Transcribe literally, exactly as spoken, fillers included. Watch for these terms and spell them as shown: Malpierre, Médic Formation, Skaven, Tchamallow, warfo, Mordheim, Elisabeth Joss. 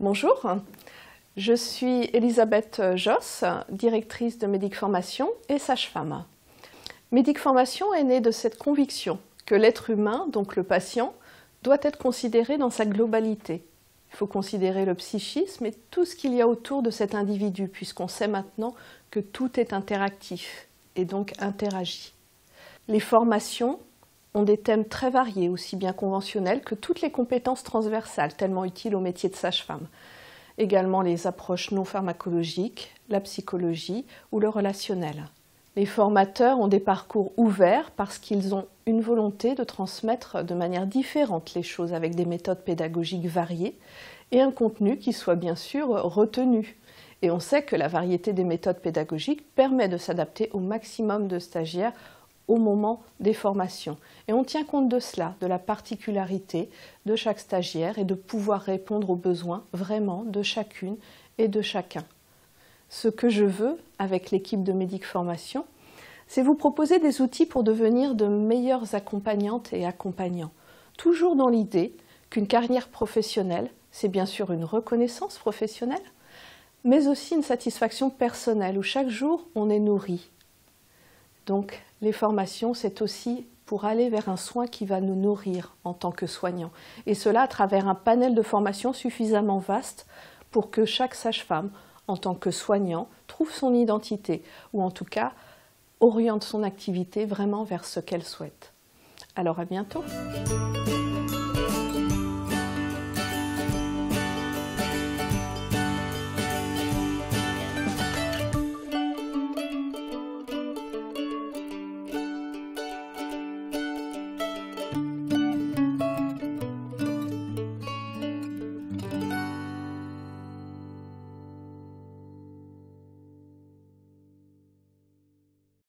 Bonjour, je suis Elisabeth Joss, directrice de Médic Formation et sage-femme. Médic Formation est née de cette conviction que l'être humain, donc le patient, doit être considéré dans sa globalité. Il faut considérer le psychisme et tout ce qu'il y a autour de cet individu, puisqu'on sait maintenant que tout est interactif et donc interagit. Les formations ont des thèmes très variés, aussi bien conventionnels que toutes les compétences transversales, tellement utiles au métier de sage-femme. Également les approches non pharmacologiques, la psychologie ou le relationnel. Les formateurs ont des parcours ouverts parce qu'ils ont une volonté de transmettre de manière différente les choses avec des méthodes pédagogiques variées et un contenu qui soit bien sûr retenu. Et on sait que la variété des méthodes pédagogiques permet de s'adapter au maximum de stagiaires au moment des formations. Et on tient compte de cela, de la particularité de chaque stagiaire et de pouvoir répondre aux besoins vraiment de chacune et de chacun. Ce que je veux avec l'équipe de Médic Formation, c'est vous proposer des outils pour devenir de meilleures accompagnantes et accompagnants. Toujours dans l'idée qu'une carrière professionnelle, c'est bien sûr une reconnaissance professionnelle, mais aussi une satisfaction personnelle où chaque jour on est nourri. Donc, les formations, c'est aussi pour aller vers un soin qui va nous nourrir en tant que soignants. Et cela à travers un panel de formations suffisamment vaste pour que chaque sage-femme, en tant que soignant, trouve son identité, ou en tout cas, oriente son activité vraiment vers ce qu'elle souhaite. Alors à bientôt!